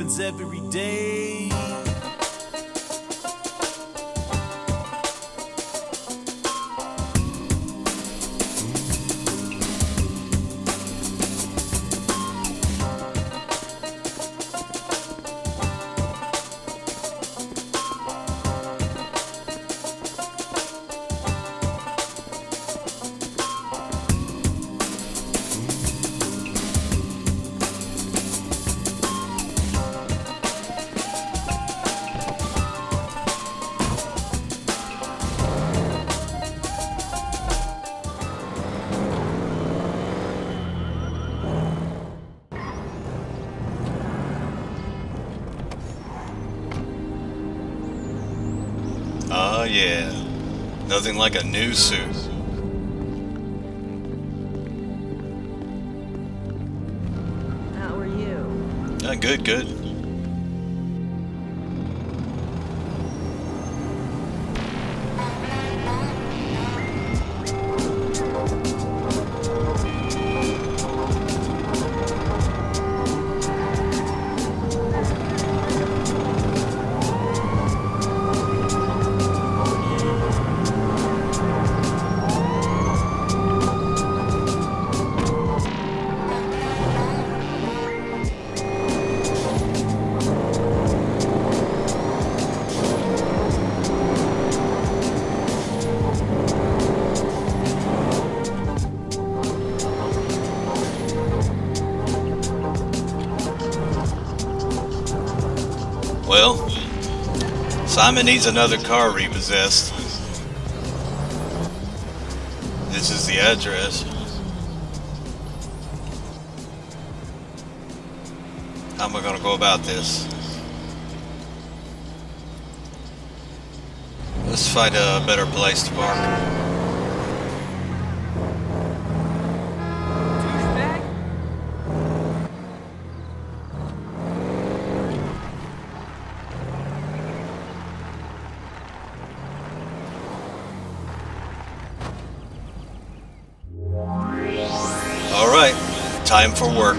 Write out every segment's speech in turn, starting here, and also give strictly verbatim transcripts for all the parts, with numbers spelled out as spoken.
happens every day. Oh yeah, nothing like a new suit. How are you? Uh, good, good. Well, Simon needs another car repossessed. This is the address. How am I gonna go about this? Let's find a better place to park. Alright, time for work.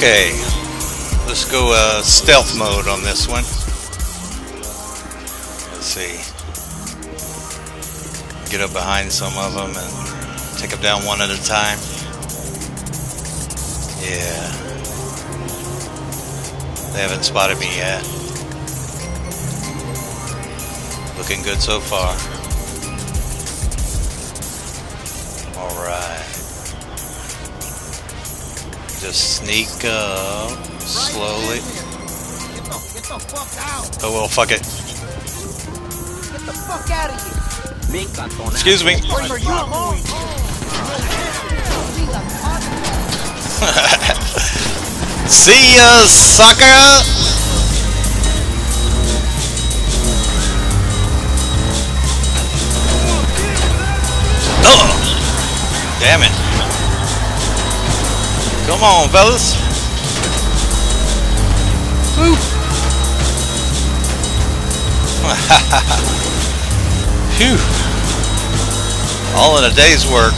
Okay, let's go uh, stealth mode on this one. Let's see. Get up behind some of them and take them down one at a time. Yeah. They haven't spotted me yet. Looking good so far. Alright. Just sneak up slowly. Get the, get the fuck out. Oh well, fuck it. Get the fuck out of here. Excuse me. See ya, sucker. Oh, damn it. Come on, fellas. Woo. Phew. All in a day's work.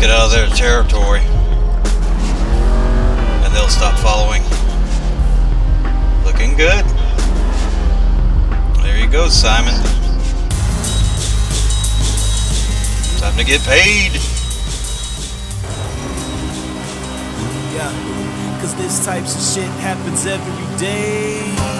Get out of their territory and they'll stop following. Looking good. There you go, Simon. Time to get paid. Yeah. cause this types of shit happens every day.